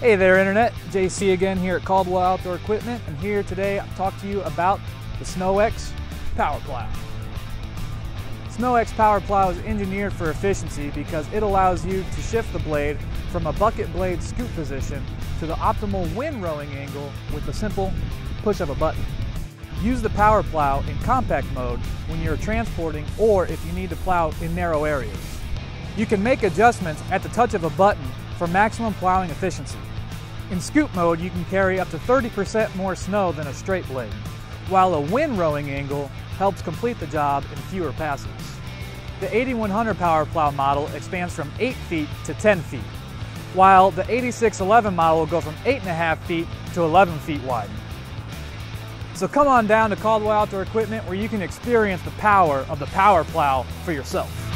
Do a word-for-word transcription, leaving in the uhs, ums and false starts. Hey there Internet, J C again here at Caldwell Outdoor Equipment, and here today I'll talk to you about the SnowEx Power Plow. SnowEx Power Plow is engineered for efficiency because it allows you to shift the blade from a bucket blade scoop position to the optimal wind rowing angle with a simple push of a button. Use the Power Plow in compact mode when you're transporting or if you need to plow in narrow areas. You can make adjustments at the touch of a button for maximum plowing efficiency. In scoop mode, you can carry up to thirty percent more snow than a straight blade, while a wind rowing angle helps complete the job in fewer passes. The eighty-one hundred Power Plow model expands from eight feet to ten feet, while the eighty-six eleven model will go from eight point five feet to eleven feet wide. So come on down to Caldwell Outdoor Equipment where you can experience the power of the Power Plow for yourself.